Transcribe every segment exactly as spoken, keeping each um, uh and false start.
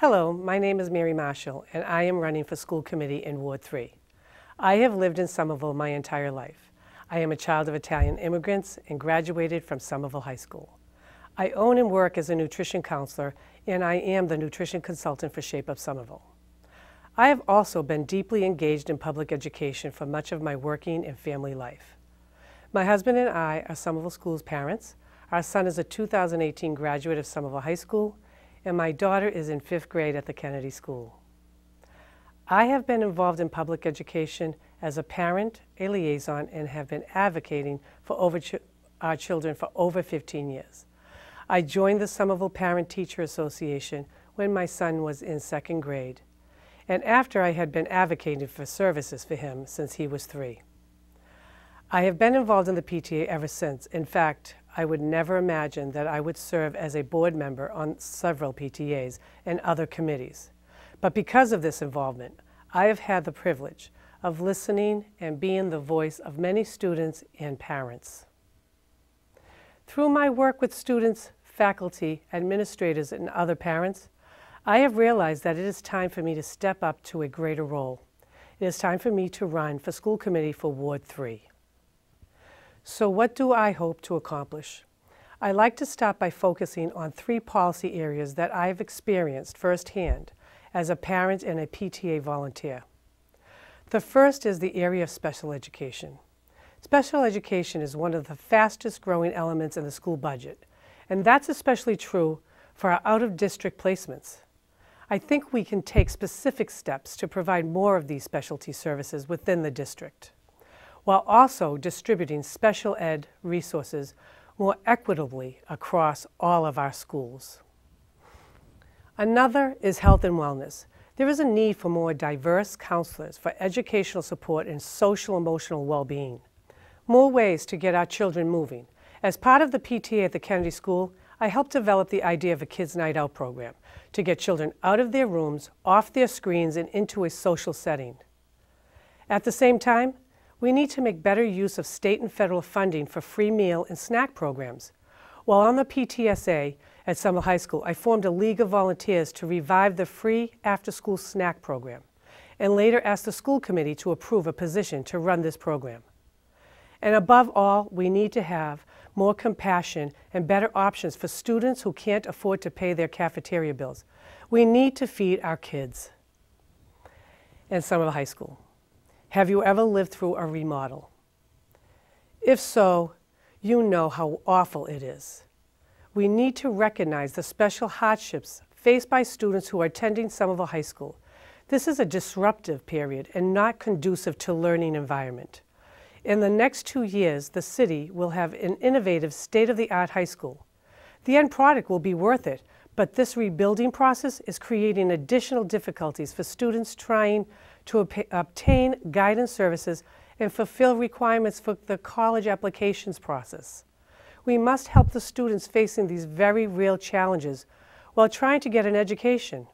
Hello, my name is Mary Marshall, and I am running for school committee in Ward three. I have lived in Somerville my entire life. I am a child of Italian immigrants and graduated from Somerville High School. I own and work as a nutrition counselor, and I am the nutrition consultant for Shape Up Somerville. I have also been deeply engaged in public education for much of my working and family life. My husband and I are Somerville School's parents. Our son is a two thousand eighteen graduate of Somerville High School, and my daughter is in fifth grade at the Kennedy School. I have been involved in public education as a parent, a liaison, and have been advocating for over ch our children for over fifteen years. I joined the Somerville Parent Teacher Association when my son was in second grade, and after I had been advocating for services for him since he was three. I have been involved in the P T A ever since. In fact, I would never imagine that I would serve as a board member on several P T As and other committees. But because of this involvement, I have had the privilege of listening and being the voice of many students and parents. Through my work with students, faculty, administrators, and other parents, I have realized that it is time for me to step up to a greater role. It is time for me to run for school committee for Ward three. So what do I hope to accomplish? I like to start by focusing on three policy areas that I have experienced firsthand as a parent and a P T A volunteer. The first is the area of special education. Special education is one of the fastest growing elements in the school budget, and that's especially true for our out-of-district placements. I think we can take specific steps to provide more of these specialty services within the district, while also distributing special ed resources more equitably across all of our schools. Another is health and wellness. There is a need for more diverse counselors for educational support and social emotional well-being. More ways to get our children moving. As part of the P T A at the Kennedy School, I helped develop the idea of a Kids Night Out program to get children out of their rooms, off their screens, and into a social setting. At the same time, we need to make better use of state and federal funding for free meal and snack programs. While on the P T S A at Sumner High School, I formed a league of volunteers to revive the free after-school snack program, and later asked the school committee to approve a position to run this program. And above all, we need to have more compassion and better options for students who can't afford to pay their cafeteria bills. We need to feed our kids. And Sumner High School. Have you ever lived through a remodel? If so, you know how awful it is. We need to recognize the special hardships faced by students who are attending Somerville High School. This is a disruptive period and not conducive to learning environment. In the next two years, the city will have an innovative state-of-the-art high school. The end product will be worth it, but this rebuilding process is creating additional difficulties for students trying to obtain guidance services and fulfill requirements for the college applications process. We must help the students facing these very real challenges while trying to get an education.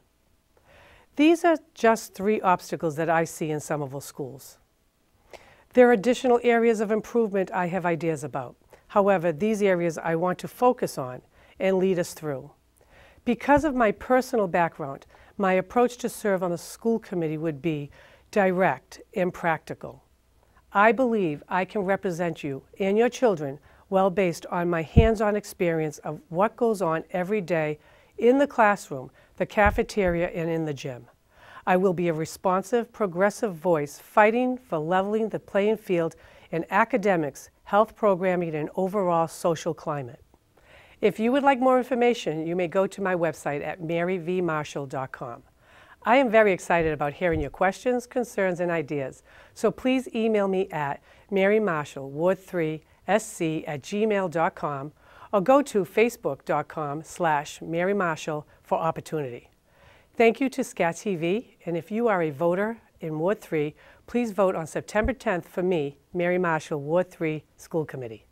These are just three obstacles that I see in Somerville schools. There are additional areas of improvement I have ideas about. However, these areas I want to focus on and lead us through. Because of my personal background, my approach to serve on the school committee would be direct and practical. I believe I can represent you and your children well based on my hands-on experience of what goes on every day in the classroom, the cafeteria, and in the gym. I will be a responsive, progressive voice fighting for leveling the playing field in academics, health programming, and overall social climate. If you would like more information, you may go to my website at mary v marshall dot com. I am very excited about hearing your questions, concerns, and ideas, so please email me at mary marshall ward three s c at gmail dot com or go to facebook dot com slash mary marshall for opportunity. Thank you to SCAT T V, and if you are a voter in Ward three, please vote on September tenth for me, Mary Marshall, Ward three School Committee.